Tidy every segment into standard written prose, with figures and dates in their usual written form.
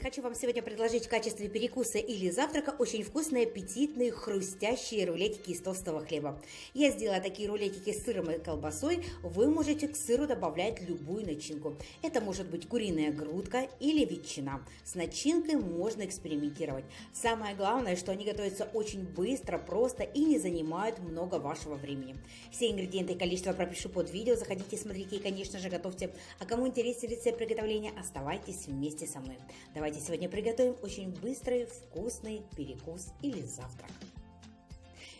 привет! Хочу вам сегодня предложить в качестве перекуса или завтрака очень вкусные, аппетитные, хрустящие рулетики из толстого хлеба. Я сделала такие рулетики с сыром и колбасой. Вы можете к сыру добавлять любую начинку. Это может быть куриная грудка или ветчина. С начинкой можно экспериментировать. Самое главное, что они готовятся очень быстро, просто и не занимают много вашего времени. Все ингредиенты и количество пропишу под видео. Заходите, смотрите и, конечно же, готовьте. А кому интересен рецепт приготовления, оставайтесь вместе со мной. Давайте сегодня приготовим очень быстрый, вкусный перекус или завтрак.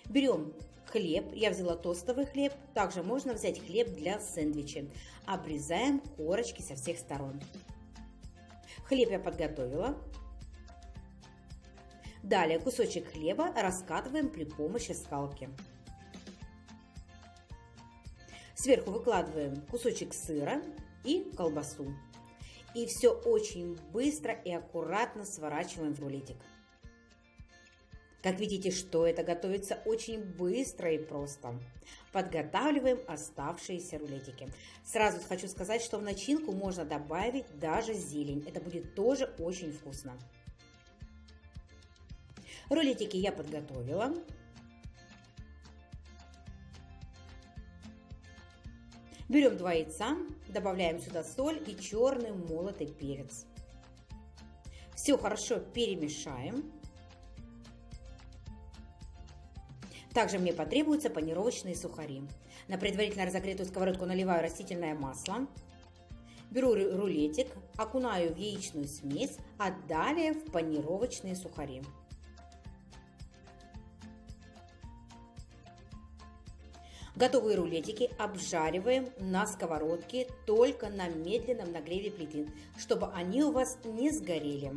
Берем хлеб, я взяла тостовый хлеб, также можно взять хлеб для сэндвича. Обрезаем корочки со всех сторон. Хлеб я подготовила. Далее кусочек хлеба раскатываем при помощи скалки. Сверху выкладываем кусочек сыра и колбасу. И все очень быстро и аккуратно сворачиваем в рулетик. Как видите, что это готовится очень быстро и просто. Подготавливаем оставшиеся рулетики. Сразу хочу сказать, что в начинку можно добавить даже зелень. Это будет тоже очень вкусно. Рулетики я подготовила. Берем 2 яйца, добавляем сюда соль и черный молотый перец. Все хорошо перемешаем. Также мне потребуются панировочные сухари. На предварительно разогретую сковородку наливаю растительное масло. Беру рулетик, окунаю в яичную смесь, а далее в панировочные сухари. Готовые рулетики обжариваем на сковородке только на медленном нагреве плиты, чтобы они у вас не сгорели.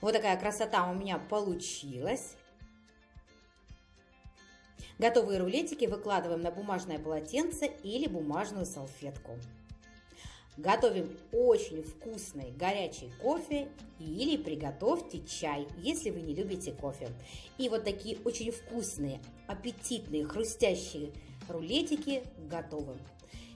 Вот такая красота у меня получилась. Готовые рулетики выкладываем на бумажное полотенце или бумажную салфетку. Готовим очень вкусный горячий кофе или приготовьте чай, если вы не любите кофе. И вот такие очень вкусные, аппетитные, хрустящие рулетики готовы.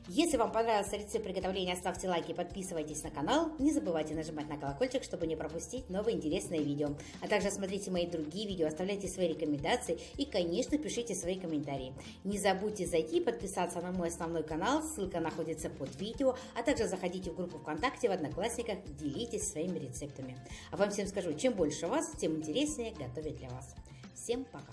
Если вам понравился рецепт приготовления, ставьте лайки, подписывайтесь на канал. Не забывайте нажимать на колокольчик, чтобы не пропустить новые интересные видео. А также смотрите мои другие видео, оставляйте свои рекомендации и, конечно, пишите свои комментарии. Не забудьте зайти и подписаться на мой основной канал, ссылка находится под видео. А также заходите в группу ВКонтакте, в Одноклассниках, делитесь своими рецептами. А вам всем скажу, чем больше вас, тем интереснее готовить для вас. Всем пока!